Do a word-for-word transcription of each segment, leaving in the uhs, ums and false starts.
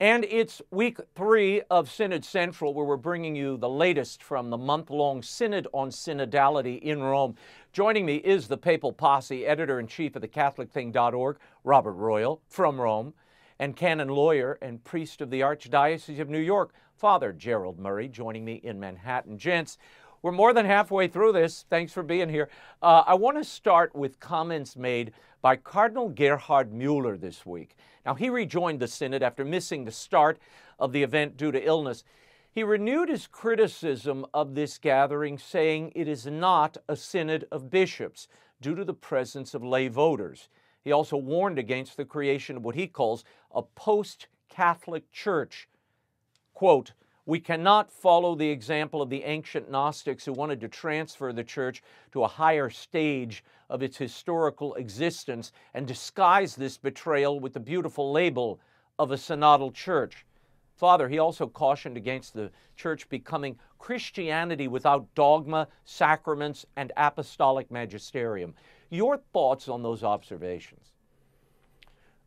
And it's week three of Synod Central, where we're bringing you the latest from the month-long Synod on Synodality in Rome. Joining me is the Papal Posse, Editor-in-Chief of the Catholic Thing dot org, Robert Royal, from Rome, and canon lawyer and priest of the Archdiocese of New York, Father Gerald Murray, joining me in Manhattan. Gents, we're more than halfway through this. Thanks for being here. Uh, I want to start with comments made by Cardinal Gerhard Mueller this week. Now, he rejoined the Synod after missing the start of the event due to illness. He renewed his criticism of this gathering, saying it is not a synod of bishops due to the presence of lay voters. He also warned against the creation of what he calls a post-Catholic church. Quote, "We cannot follow the example of the ancient Gnostics who wanted to transfer the church to a higher stage of its historical existence and disguise this betrayal with the beautiful label of a synodal church." Father, he also cautioned against the church becoming Christianity without dogma, sacraments, and apostolic magisterium. Your thoughts on those observations?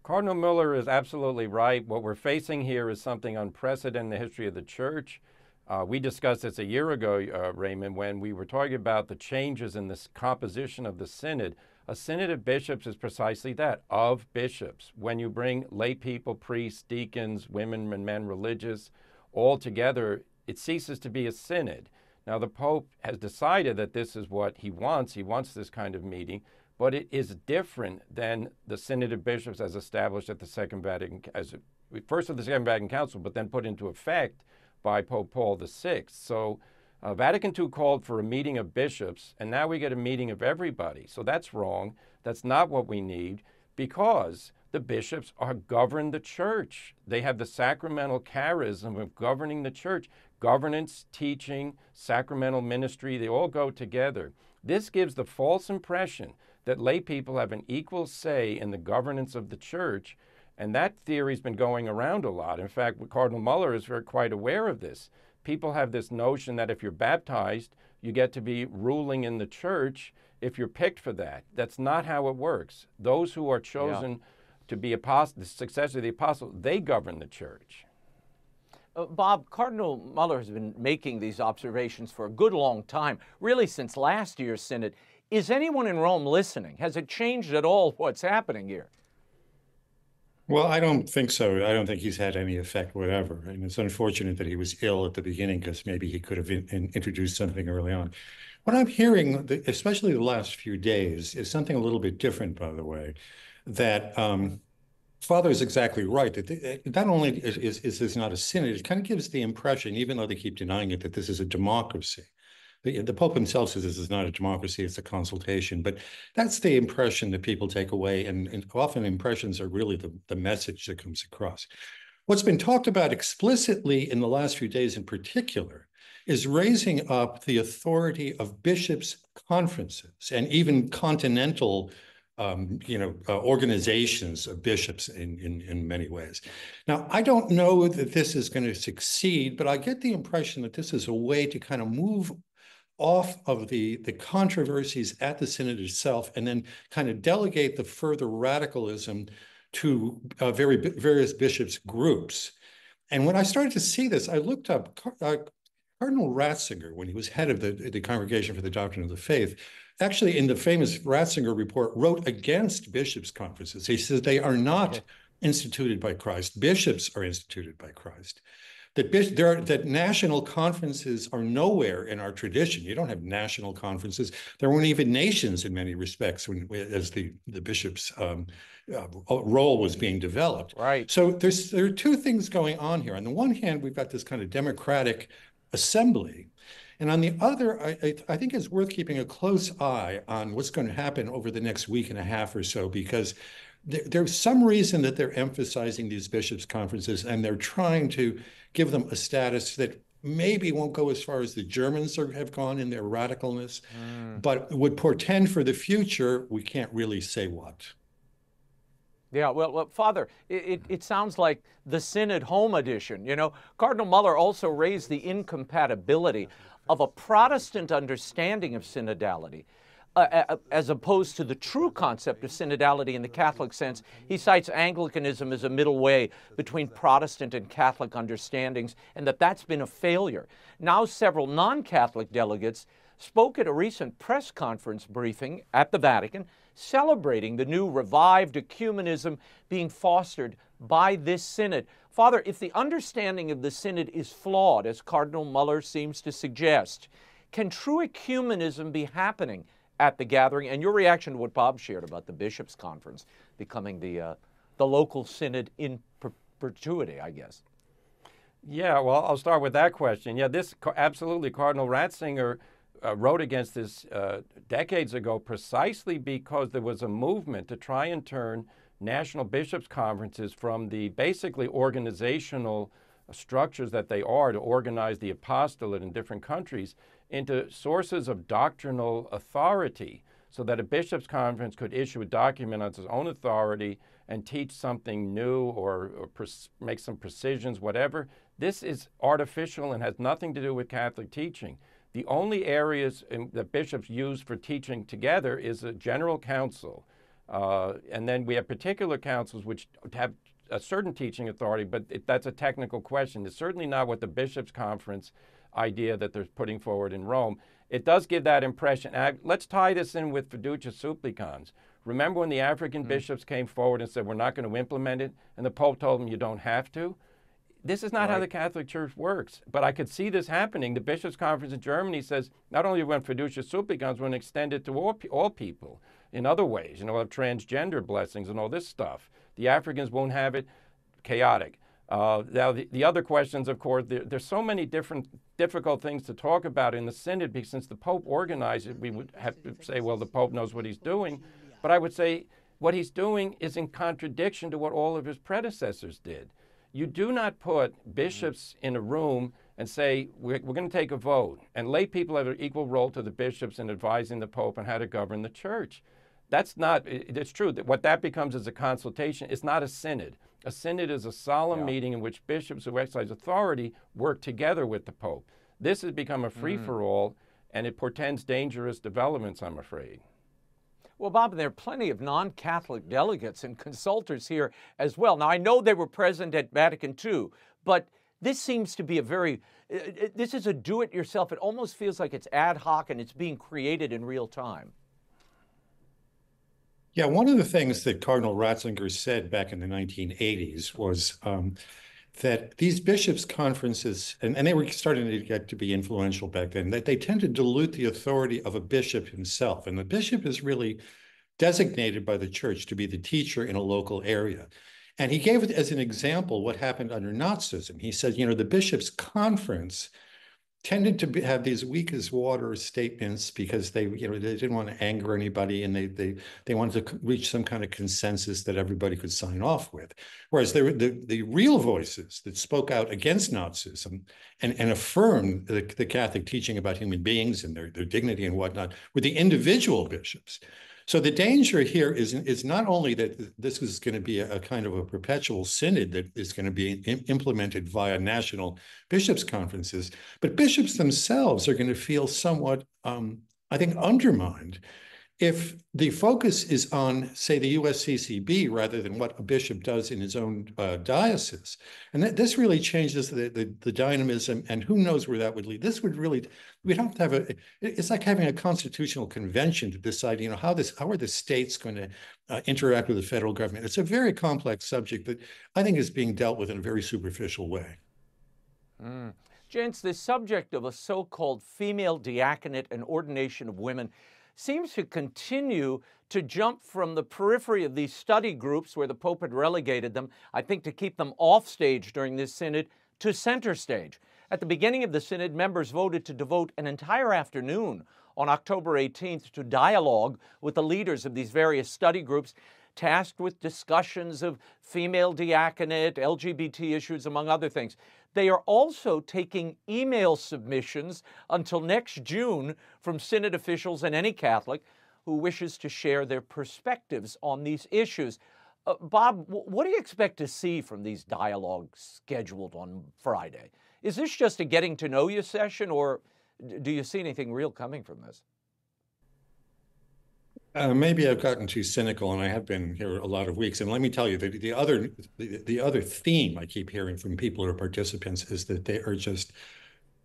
Cardinal Mueller is absolutely right. What we're facing here is something unprecedented in the history of the church. Uh, we discussed this a year ago, uh, Raymond, when we were talking about the changes in the composition of the synod. A synod of bishops is precisely that, of bishops. When you bring lay people, priests, deacons, women and men, religious, all together, it ceases to be a synod. Now, the Pope has decided that this is what he wants. He wants this kind of meeting. But it is different than the Synod of Bishops as established at the Second Vatican, as first of the Second Vatican Council, but then put into effect by Pope Paul the sixth. So uh, Vatican Two called for a meeting of bishops, and now we get a meeting of everybody. So that's wrong. That's not what we need, because the bishops are govern the church. They have the sacramental charism of governing the church. Governance, teaching, sacramental ministry, they all go together. This gives the false impression that lay people have an equal say in the governance of the church, and that theory's been going around a lot. In fact, Cardinal Mueller is very quite aware of this. People have this notion that if you're baptized, you get to be ruling in the church if you're picked for that. That's not how it works. Those who are chosen yeah. to be apost- the successor of the apostle, they govern the church. Uh, Bob, Cardinal Mueller has been making these observations for a good long time, really since last year's Synod. Is anyone in Rome listening? Has it changed at all what's happening here? Well, I don't think so. I don't think he's had any effect whatever. And it's unfortunate that he was ill at the beginning, because maybe he could have in, in introduced something early on. What I'm hearing, especially the last few days, is something a little bit different, by the way, that um, Father is exactly right. That they, not only is, is this not a synod, it kind of gives the impression, even though they keep denying it, that this is a democracy. The, the Pope himself says this is not a democracy, it's a consultation. But that's the impression that people take away, and, and often impressions are really the, the message that comes across. What's been talked about explicitly in the last few days in particular is raising up the authority of bishops' conferences and even continental Um, you know, uh, organizations of bishops in, in, in many ways. Now, I don't know that this is going to succeed, but I get the impression that this is a way to kind of move off of the, the controversies at the synod itself and then kind of delegate the further radicalism to uh, very, various bishops' groups. And when I started to see this, I looked up uh, Cardinal Ratzinger, when he was head of the, the Congregation for the Doctrine of the Faith, actually in the famous Ratzinger Report wrote against bishops' conferences. He says they are not instituted by Christ. Bishops are instituted by Christ. That, bis there are, that national conferences are nowhere in our tradition. You don't have national conferences. There weren't even nations in many respects when, as the, the bishops' um, uh, role was being developed. Right. So there's, there are two things going on here. On the one hand, we've got this kind of democratic assembly. And on the other, I, I think it's worth keeping a close eye on what's going to happen over the next week and a half or so, because there, there's some reason that they're emphasizing these bishops' conferences, and they're trying to give them a status that maybe won't go as far as the Germans are, have gone in their radicalness, mm. but would portend for the future. We can't really say what. Yeah, well, well Father, it, it sounds like the Synod Home Edition. You know, Cardinal Mueller also raised the incompatibility of a Protestant understanding of synodality uh, as opposed to the true concept of synodality in the Catholic sense, he cites Anglicanism as a middle way between Protestant and Catholic understandings, and that that's been a failure. Now several non-Catholic delegates spoke at a recent press conference briefing at the Vatican celebrating the new revived ecumenism being fostered by this synod. Father, if the understanding of the synod is flawed, as Cardinal Mueller seems to suggest, can true ecumenism be happening at the gathering? And your reaction to what Bob shared about the bishops' conference becoming the, uh, the local synod in perpetuity, I guess. Yeah, well, I'll start with that question. Yeah, this absolutely Cardinal Ratzinger Uh, wrote against this uh, decades ago precisely because there was a movement to try and turn national bishops' conferences from the basically organizational structures that they are to organize the apostolate in different countries into sources of doctrinal authority, so that a bishop's conference could issue a document on its own authority and teach something new or, or make some precisions, whatever. This is artificial and has nothing to do with Catholic teaching. The only areas in, that bishops use for teaching together is a general council. Uh, and then we have particular councils which have a certain teaching authority, but it, that's a technical question. It's certainly not what the bishops' conference idea that they're putting forward in Rome. It does give that impression. I, let's tie this in with fiducia supplicans. Remember when the African mm-hmm. bishops came forward and said, we're not going to implement it, and the Pope told them, you don't have to? This is not right. how the Catholic Church works, but I could see this happening. The Bishops' Conference in Germany says not only when fiducia supplicans, we're going to extend it to all, all people in other ways. You know, we'll have transgender blessings and all this stuff. The Africans won't have it. Chaotic. Uh, now, the, the other questions, of course, there, there's so many different difficult things to talk about in the Synod, because since the Pope organized it, we would have to say, well, the Pope knows what he's doing. But I would say what he's doing is in contradiction to what all of his predecessors did. You do not put bishops in a room and say, we're, we're going to take a vote. And lay people have an equal role to the bishops in advising the Pope on how to govern the Church. That's not, it's true that what that becomes is a consultation. It's not a synod. A synod is a solemn yeah. meeting in which bishops who exercise authority work together with the Pope. This has become a free-for-all, mm-hmm. and it portends dangerous developments, I'm afraid. Well, Bob, there are plenty of non-Catholic delegates and consultors here as well. Now, I know they were present at Vatican two, but this seems to be a very, this is a do-it-yourself. It almost feels like it's ad hoc and it's being created in real time. Yeah, one of the things that Cardinal Ratzinger said back in the nineteen eighties was um, that these bishops' conferences, and, and they were starting to get to be influential back then, that they tend to dilute the authority of a bishop himself. And the bishop is really designated by the Church to be the teacher in a local area. And he gave it as an example what happened under Nazism. He said, you know, the bishops' conference tended to be, have these weak as water statements because they, you know, they didn't want to anger anybody, and they they they wanted to reach some kind of consensus that everybody could sign off with. Whereas they were the, the real voices that spoke out against Nazism and, and affirmed the, the Catholic teaching about human beings and their, their dignity and whatnot were the individual bishops. So the danger here is, is not only that this is going to be a, a kind of a perpetual synod that is going to be im implemented via national bishops' conferences, but bishops themselves are going to feel somewhat, um, I think, undermined if the focus is on, say, the U S C C B rather than what a bishop does in his own uh, diocese. And that, this really changes the, the, the dynamism, and who knows where that would lead. This would really, we'd have to have a, it's like having a constitutional convention to decide, you know, how this, how are the states going to uh, interact with the federal government? It's a very complex subject that I think is being dealt with in a very superficial way. Mm. Gents, the subject of a so-called female diaconate and ordination of women seems to continue to jump from the periphery of these study groups where the Pope had relegated them, I think to keep them off stage during this synod, to center stage. At the beginning of the synod, members voted to devote an entire afternoon on October eighteenth to dialogue with the leaders of these various study groups, tasked with discussions of female diaconate, L G B T issues, among other things. They are also taking email submissions until next June from synod officials and any Catholic who wishes to share their perspectives on these issues. Uh, Bob, what do you expect to see from these dialogues scheduled on Friday? Is this just a getting to know you session, or do you see anything real coming from this? Uh, maybe I've gotten too cynical, and I have been here a lot of weeks. And let me tell you, the, the other the, the other theme I keep hearing from people who are participants is that they are just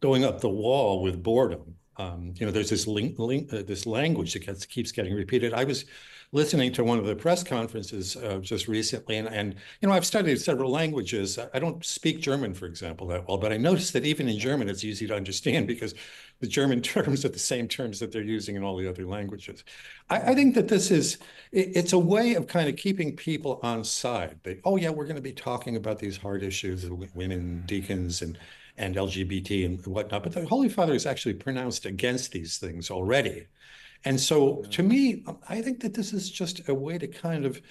going up the wall with boredom. Um, you know, there's this link, link, uh, this language that gets, keeps getting repeated. I was listening to one of the press conferences uh, just recently, and, and you know, I've studied several languages. I don't speak German, for example, that well, but I noticed that even in German, it's easy to understand because the German terms are the same terms that they're using in all the other languages. I, I think that this is, it, it's a way of kind of keeping people on side. They, oh yeah, we're going to be talking about these hard issues, women, deacons, and and L G B T and whatnot, but the Holy Father is actually pronounced against these things already. And so to me, I think that this is just a way to kind of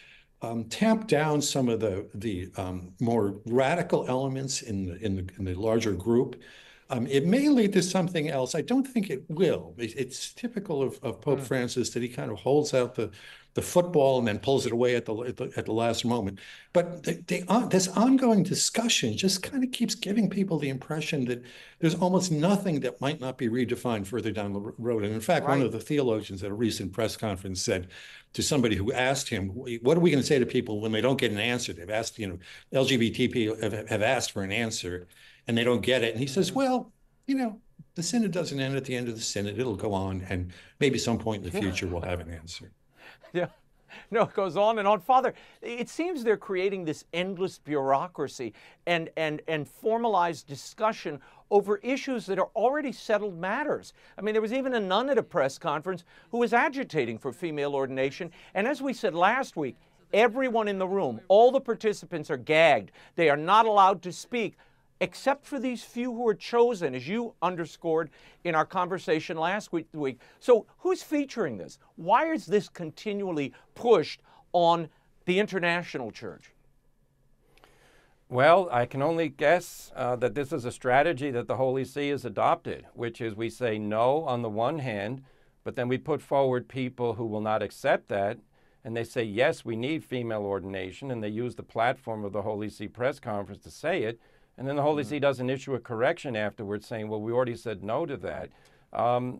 um, tamp down some of the the um, more radical elements in the, in the, in the larger group. Um, it may lead to something else. I don't think it will. It, it's typical of, of Pope mm. Francis that he kind of holds out the the football and then pulls it away at the at the, at the last moment. But the, the, uh, this ongoing discussion just kind of keeps giving people the impression that there's almost nothing that might not be redefined further down the road. And in fact, right. one of the theologians at a recent press conference said to somebody who asked him, what are we going to say to people when they don't get an answer? They've asked, you know, L G B T people have, have asked for an answer and they don't get it. And he says, well, you know, the synod doesn't end at the end of the synod. It'll go on. And maybe some point in the future we'll have an answer. Yeah, no, it goes on and on. Father, it seems they're creating this endless bureaucracy and, and, and formalized discussion over issues that are already settled matters. I mean, there was even a nun at a press conference who was agitating for female ordination. And as we said last week, everyone in the room, all the participants are gagged. They are not allowed to speak, except for these few who are chosen, as you underscored in our conversation last week. week. So who's featuring this? Why is this continually pushed on the international church? Well, I can only guess uh, that this is a strategy that the Holy See has adopted, which is we say no on the one hand, but then we put forward people who will not accept that, and they say, yes, we need female ordination, and they use the platform of the Holy See press conference to say it. And then the Holy mm-hmm. See doesn't issue a correction afterwards saying, well, we already said no to that. Um,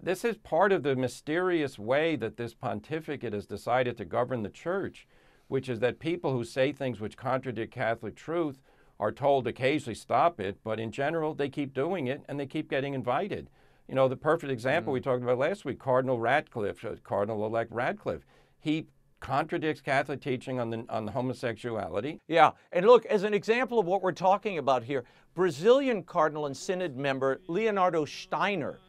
this is part of the mysterious way that this pontificate has decided to govern the church, which is that people who say things which contradict Catholic truth are told occasionally stop it, but in general, they keep doing it and they keep getting invited. You know, the perfect example mm-hmm. we talked about last week, Cardinal Radcliffe, Cardinal-elect Radcliffe, he contradicts Catholic teaching on the on the homosexuality. Yeah, and look, as an example of what we're talking about here, Brazilian Cardinal and Synod member Leonardo Steiner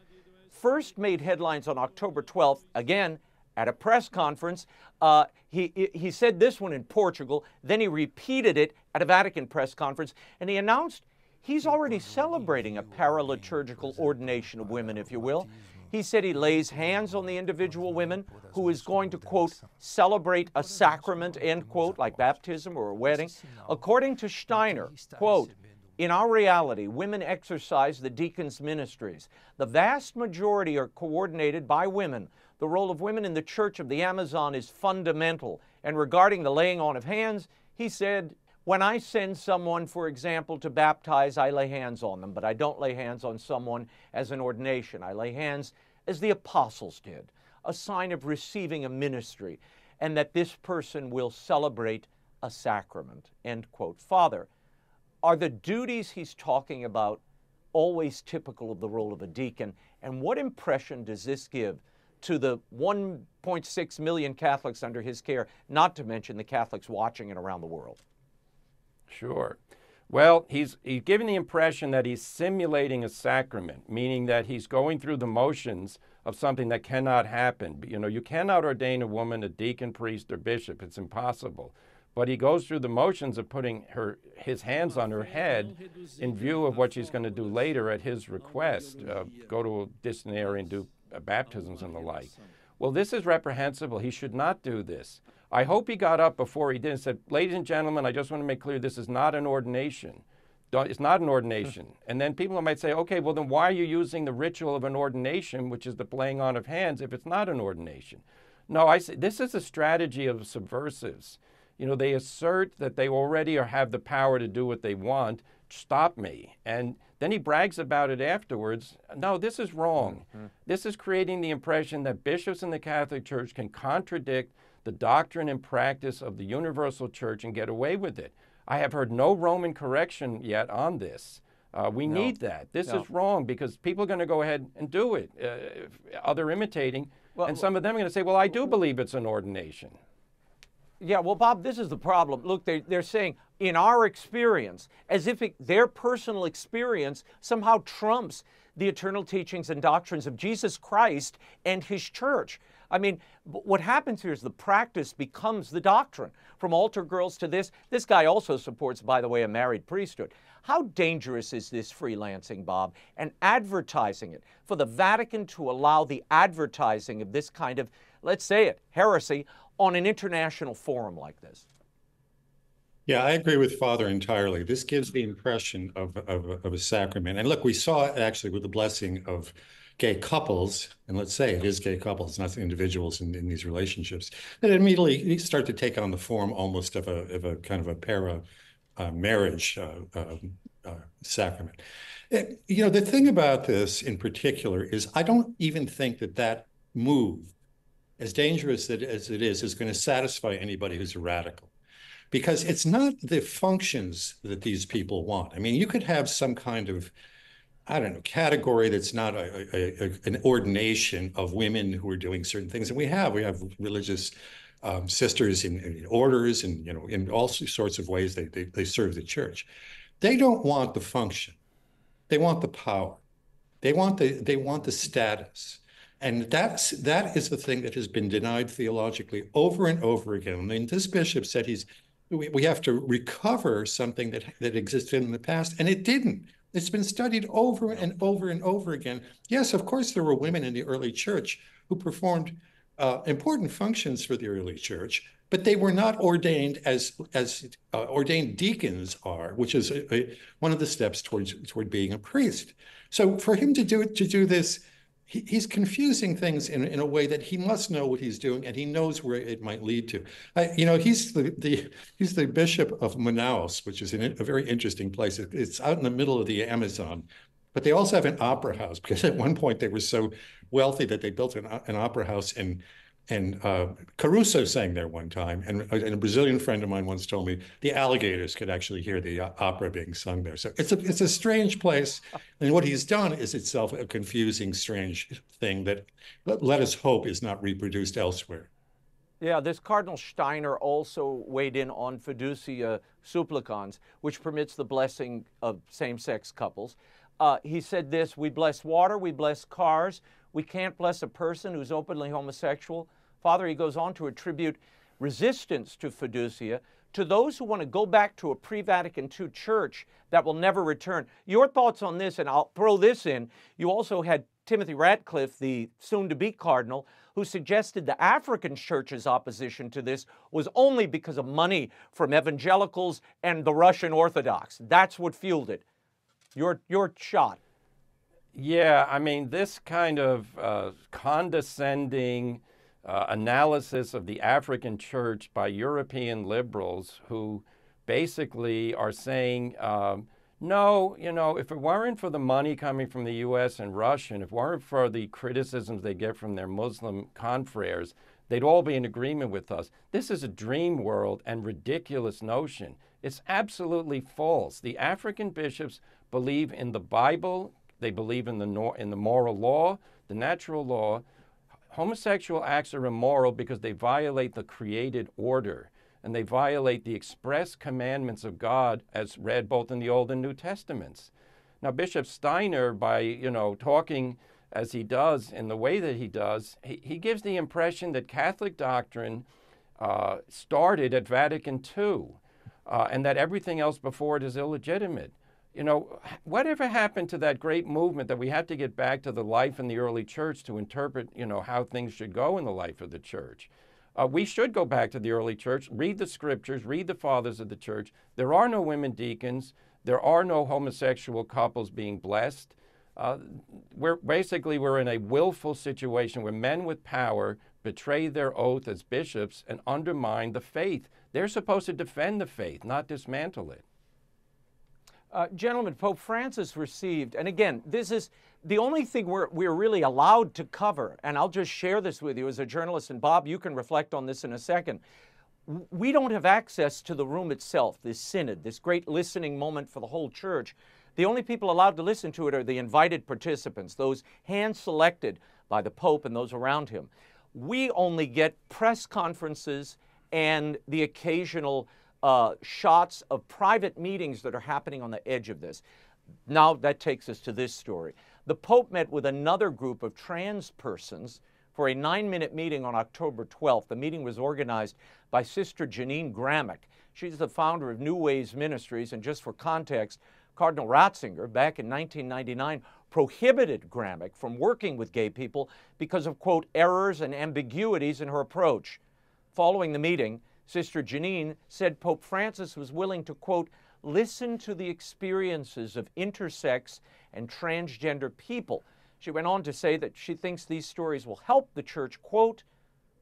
first made headlines on October twelfth, again, at a press conference. Uh, he, he said this one in Portugal, then he repeated it at a Vatican press conference, and he announced he's already celebrating a paraliturgical ordination of women, if you will. He said he lays hands on the individual women who is going to, quote, celebrate a sacrament, end quote, like baptism or a wedding. According to Steiner, quote, in our reality, women exercise the deacons' ministries. The vast majority are coordinated by women. The role of women in the Church of the Amazon is fundamental. And regarding the laying on of hands, he said, when I send someone, for example, to baptize, I lay hands on them, but I don't lay hands on someone as an ordination. I lay hands as the apostles did, a sign of receiving a ministry, and that this person will celebrate a sacrament, end quote. Father, are the duties he's talking about always typical of the role of a deacon? And what impression does this give to the one point six million Catholics under his care, not to mention the Catholics watching it around the world? Sure. Well, he's, he's given the impression that he's simulating a sacrament, meaning that he's going through the motions of something that cannot happen. You know, you cannot ordain a woman a deacon, priest, or bishop. It's impossible. But he goes through the motions of putting her, his hands on her head in view of what she's going to do later at his request, uh, go to a distant area and do uh, baptisms and the like. Well, this is reprehensible. He should not do this. I hope he got up before he did and said, ladies and gentlemen, I just want to make clear this is not an ordination. It's not an ordination. And then people might say, okay, well, then why are you using the ritual of an ordination, which is the laying on of hands, if it's not an ordination? No, I say, this is a strategy of subversives. You know, they assert that they already have the power to do what they want. Stop me. And then he brags about it afterwards. No, this is wrong. Mm-hmm. This is creating the impression that bishops in the Catholic Church can contradict the doctrine and practice of the universal church and get away with it. I have heard no Roman correction yet on this. Uh, we no. need that. This no. is wrong because people are going to go ahead and do it, uh, other imitating. Well, and some of them are going to say, well, I do believe it's an ordination. Yeah, well, Bob, this is the problem. Look, they're, they're saying, in our experience, as if it, their personal experience somehow trumps the eternal teachings and doctrines of Jesus Christ and his church. I mean, what happens here is the practice becomes the doctrine. From altar girls to this, this guy also supports, by the way, a married priesthood. How dangerous is this freelancing, Bob, and advertising it? For the Vatican to allow the advertising of this kind of, let's say it, heresy on an international forum like this? Yeah, I agree with Father entirely. This gives the impression of, of, of a sacrament. And look, we saw it actually with the blessing of gay couples, and let's say it is gay couples, not individuals in, in these relationships, that immediately start to take on the form almost of a, of a kind of a para uh, marriage uh, uh, uh, sacrament. It, you know, the thing about this in particular is I don't even think that that move, as dangerous as it is, is going to satisfy anybody who's a radical. Because it's not the functions that these people want. I mean, you could have some kind of, I don't know, category that's not a, a, a, an ordination of women who are doing certain things. And we have, we have religious um, sisters in, in orders and, you know, in all sorts of ways they, they, they serve the church. They don't want the function. They want the power. They want the, they want the status. And that's, that is the thing that has been denied theologically over and over again. I mean, this bishop said he's, we have to recover something that, that existed in the past, and it didn't. It's been studied over and over and over again. Yes, of course, there were women in the early church who performed uh, important functions for the early church, but they were not ordained as as uh, ordained deacons are, which is a, a, one of the steps towards toward being a priest. So for him to do to do this, he, he's confusing things in, in a way that he must know what he's doing, and he knows where it might lead to. I, you know, he's the, the he's the bishop of Manaus, which is in a very interesting place. It, it's out in the middle of the Amazon, but they also have an opera house because at one point they were so wealthy that they built an, an opera house, and and uh, Caruso sang there one time. And, and a Brazilian friend of mine once told me the alligators could actually hear the opera being sung there. So it's a it's a strange place. And what he's done is itself a confusing, strange thing that let us hope is not reproduced elsewhere. Yeah, this Cardinal Steiner also weighed in on fiducia supplicans, which permits the blessing of same-sex couples. Uh, he said this, we bless water, we bless cars, we can't bless a person who's openly homosexual. Father, he goes on to attribute resistance to fiducia to those who want to go back to a pre-Vatican Two church that will never return. Your thoughts on this, and I'll throw this in. You also had Timothy Radcliffe, the soon-to-be cardinal, who suggested the African church's opposition to this was only because of money from evangelicals and the Russian Orthodox. That's what fueled it. Your, your shot. Yeah, I mean, this kind of uh, condescending uh, analysis of the African church by European liberals who basically are saying, um, no, you know, if it weren't for the money coming from the U S and Russia, and if it weren't for the criticisms they get from their Muslim confreres, they'd all be in agreement with us. This is a dream world and ridiculous notion. It's absolutely false. The African bishops believe in the Bible. They believe in the, nor in the moral law, the natural law. Homosexual acts are immoral because they violate the created order, and they violate the express commandments of God as read both in the Old and New Testaments. Now, Bishop Steiner, by, you know, talking as he does in the way that he does, he, he gives the impression that Catholic doctrine uh, started at Vatican Two uh, and that everything else before it is illegitimate. You know, whatever happened to that great movement that we have to get back to the life in the early church to interpret, you know, how things should go in the life of the church? Uh, we should go back to the early church, read the scriptures, read the fathers of the church. There are no women deacons. There are no homosexual couples being blessed. Uh, we're basically, we're in a willful situation where men with power betray their oath as bishops and undermine the faith. They're supposed to defend the faith, not dismantle it. Uh, gentlemen, Pope Francis received, and again, this is the only thing we're, we're really allowed to cover, and I'll just share this with you as a journalist, and Bob, you can reflect on this in a second. We don't have access to the room itself, this synod, this great listening moment for the whole church. The only people allowed to listen to it are the invited participants, those hand-selected by the Pope and those around him. We only get press conferences and the occasional uh, shots of private meetings that are happening on the edge of this. Now that takes us to this story. The Pope met with another group of trans persons for a nine-minute meeting on October twelfth. The meeting was organized by Sister Jeannine Gramick. She's the founder of New Ways Ministries, and just for context, Cardinal Ratzinger, back in nineteen ninety-nine, prohibited Gramick from working with gay people because of, quote, errors and ambiguities in her approach. Following the meeting, Sister Jeannine said Pope Francis was willing to, quote, listen to the experiences of intersex and transgender people. She went on to say that she thinks these stories will help the church, quote,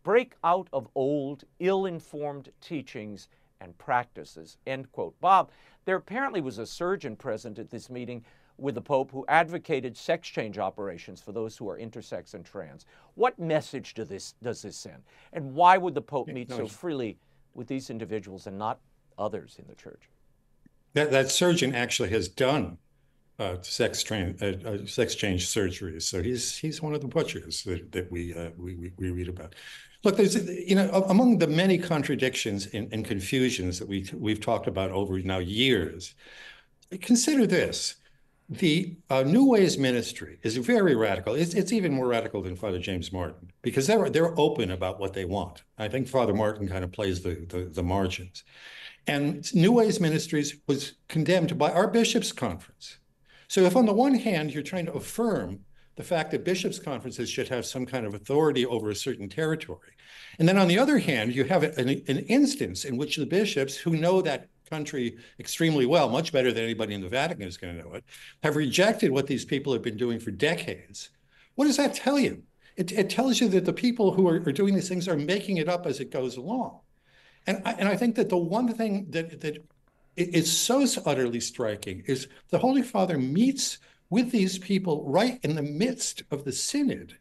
break out of old, ill-informed teachings and practices, end quote. Bob, there apparently was a surgeon present at this meeting with the Pope who advocated sex change operations for those who are intersex and trans. What message do this, does this send? And why would the Pope meet so freely with these individuals and not others in the church? That, that surgeon actually has done uh, sex, trans, uh, uh, sex change surgeries. So he's, he's one of the butchers that, that we, uh, we, we read about. Look, there's, you know, among the many contradictions and, and confusions that we, we've talked about over now years, consider this. The uh, New Ways Ministry is very radical. It's, it's even more radical than Father James Martin because they're, they're open about what they want. I think Father Martin kind of plays the, the, the margins. And New Ways Ministries was condemned by our bishops' conference. So if on the one hand, you're trying to affirm the fact that bishops' conferences should have some kind of authority over a certain territory. And then on the other hand, you have an, an instance in which the bishops who know that country extremely well, much better than anybody in the Vatican is going to know it, have rejected what these people have been doing for decades. What does that tell you? It, it tells you that the people who are, are doing these things are making it up as it goes along. And I, and I think that the one thing that, that is so utterly striking is the Holy Father meets with these people right in the midst of the synod,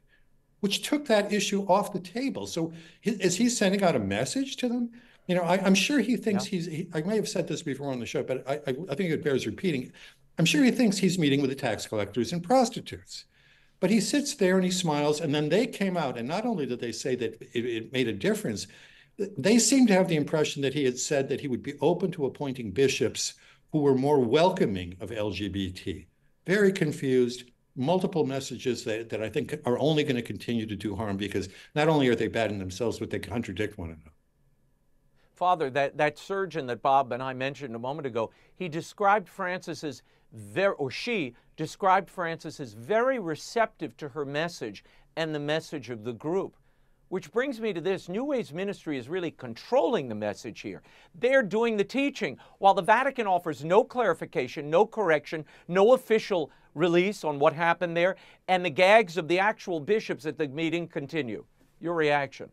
which took that issue off the table. So is he sending out a message to them? You know, I, I'm sure he thinks yeah. he's, he, I may have said this before on the show, but I, I, I think it bears repeating. I'm sure he thinks he's meeting with the tax collectors and prostitutes, but he sits there and he smiles, and then they came out, and not only did they say that it, it made a difference, they seemed to have the impression that he had said that he would be open to appointing bishops who were more welcoming of L G B T. Very confused, multiple messages that, that I think are only going to continue to do harm because not only are they bad in themselves, but they contradict one another. Father, that, that surgeon that Bob and I mentioned a moment ago, he described Francis as very, or she described Francis as very receptive to her message and the message of the group. Which brings me to this. New Ways Ministry is really controlling the message here. They're doing the teaching, while the Vatican offers no clarification, no correction, no official release on what happened there, and the gags of the actual bishops at the meeting continue. Your reaction?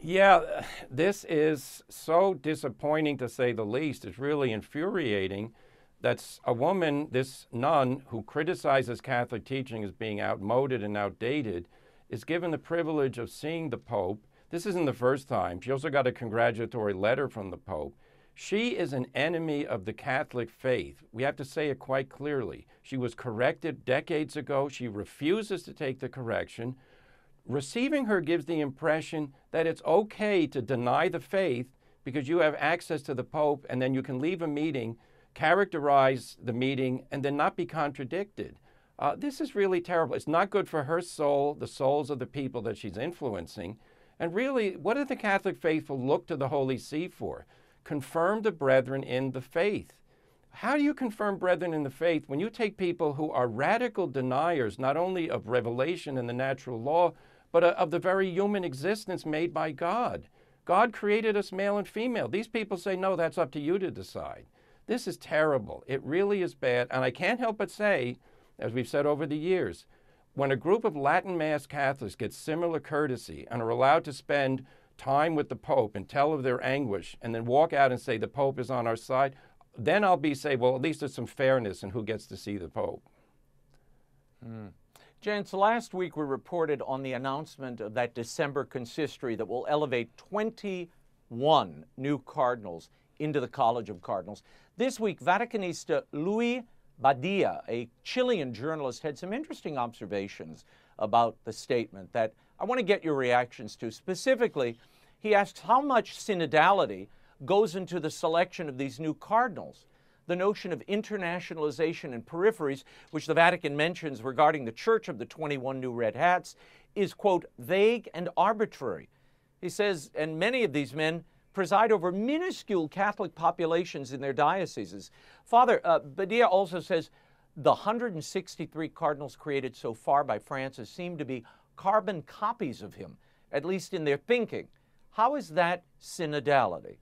Yeah, this is so disappointing, to say the least. It's really infuriating that a woman, this nun, who criticizes Catholic teaching as being outmoded and outdated, is given the privilege of seeing the Pope. This isn't the first time. She also got a congratulatory letter from the Pope. She is an enemy of the Catholic faith. We have to say it quite clearly. She was corrected decades ago. She refuses to take the correction. Receiving her gives the impression that it's okay to deny the faith because you have access to the Pope, and then you can leave a meeting, characterize the meeting, and then not be contradicted. Uh, this is really terrible. It's not good for her soul, the souls of the people that she's influencing. And really, what do the Catholic faithful look to the Holy See for? Confirm the brethren in the faith. How do you confirm brethren in the faith when you take people who are radical deniers, not only of revelation and the natural law, but of the very human existence made by God? God created us male and female. These people say, no, that's up to you to decide. This is terrible. It really is bad. And I can't help but say, as we've said over the years, when a group of Latin Mass Catholics get similar courtesy and are allowed to spend time with the Pope and tell of their anguish and then walk out and say the Pope is on our side, then I'll be say, well, at least there's some fairness in who gets to see the Pope. Mm. Gents, last week we reported on the announcement of that December consistory that will elevate twenty-one new cardinals into the College of Cardinals. This week, Vaticanista Luis Badilla, a Chilean journalist, had some interesting observations about the statement that I want to get your reactions to. Specifically, he asks how much synodality goes into the selection of these new cardinals. The notion of internationalization and peripheries, which the Vatican mentions regarding the Church of the twenty-one new red hats, is, quote, vague and arbitrary. He says, and many of these men preside over minuscule Catholic populations in their dioceses. Father, uh, Badilla also says the one hundred sixty-three cardinals created so far by Francis seem to be carbon copies of him, at least in their thinking. How is that synodality?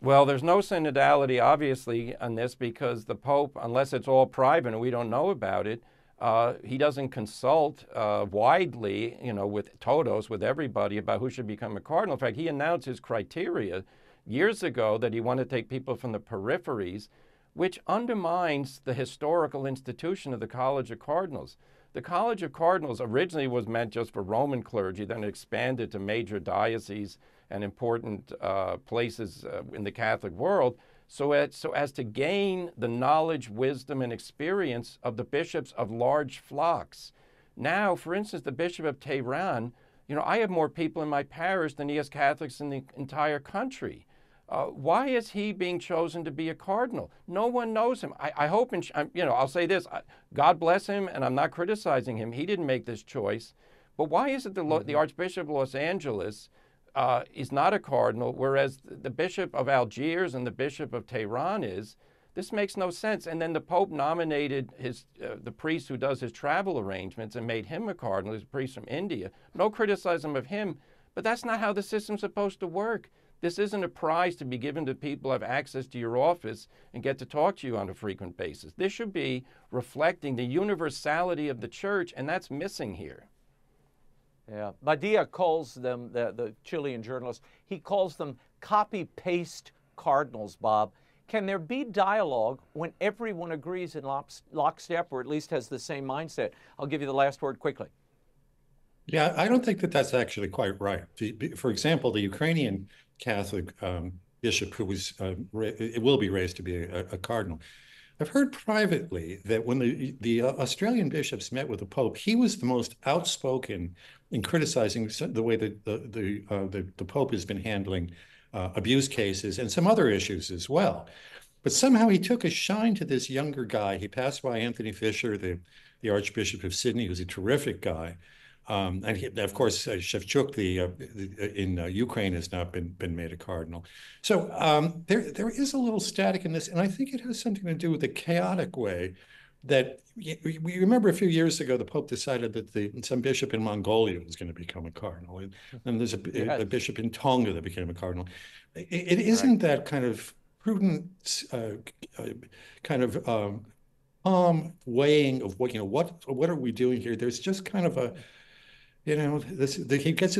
Well, there's no synodality, obviously, on this because the Pope, unless it's all private and we don't know about it, uh, he doesn't consult uh, widely, you know, with todos, with everybody about who should become a cardinal. In fact, he announced his criteria years ago that he wanted to take people from the peripheries, which undermines the historical institution of the College of Cardinals. The College of Cardinals originally was meant just for Roman clergy, then expanded to major dioceses and important uh, places uh, in the Catholic world, so as, so as to gain the knowledge, wisdom, and experience of the bishops of large flocks. Now, for instance, the Bishop of Tehran, you know, I have more people in my parish than he has Catholics in the entire country. Uh, why is he being chosen to be a cardinal? No one knows him. I, I hope, and you know, I'll say this, I, God bless him, and I'm not criticizing him. He didn't make this choice. But why is it the, mm-hmm. the Archbishop of Los Angeles Uh, is not a cardinal, whereas the Bishop of Algiers and the Bishop of Tehran is? This makes no sense. And then the Pope nominated his, uh, the priest who does his travel arrangements and made him a cardinal. He's a priest from India. No criticism of him, but that's not how the system's supposed to work. This isn't a prize to be given to people who have access to your office and get to talk to you on a frequent basis. This should be reflecting the universality of the Church, and that's missing here. Yeah, Badilla calls them, the, the Chilean journalist, he calls them copy-paste cardinals, Bob. Can there be dialogue when everyone agrees in lockstep or at least has the same mindset? I'll give you the last word quickly. Yeah, I don't think that that's actually quite right. For example, the Ukrainian Catholic um, bishop who was, uh, it will be raised to be a, a cardinal. I've heard privately that when the, the Australian bishops met with the Pope, he was the most outspoken in criticizing the way that the, the, uh, the, the Pope has been handling uh, abuse cases and some other issues as well. But somehow he took a shine to this younger guy. He passed by Anthony Fisher, the, the Archbishop of Sydney, who's a terrific guy. Um, and he, of course, uh, Shevchuk the, uh, the, in uh, Ukraine has not been, been made a cardinal. So um, there, there is a little static in this, and I think it has something to do with the chaotic way that we, we remember a few years ago, the Pope decided that the, some bishop in Mongolia was going to become a cardinal, and, and there's a, yes. a, a bishop in Tonga that became a cardinal. It, it isn't right. that kind of prudent, uh, uh, kind of um, calm weighing of what, you know, what, what are we doing here? There's just kind of a, You know, this, the, he gets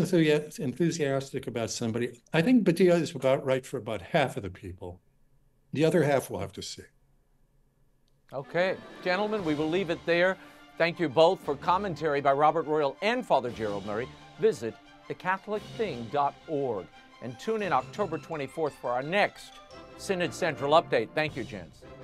enthusiastic about somebody. I think Badilla is about right for about half of the people. The other half we'll have to see. Okay, gentlemen, we will leave it there. Thank you both for commentary by Robert Royal and Father Gerald Murray. Visit the Catholic Thing dot org and tune in October twenty-fourth for our next Synod Central update. Thank you, gents.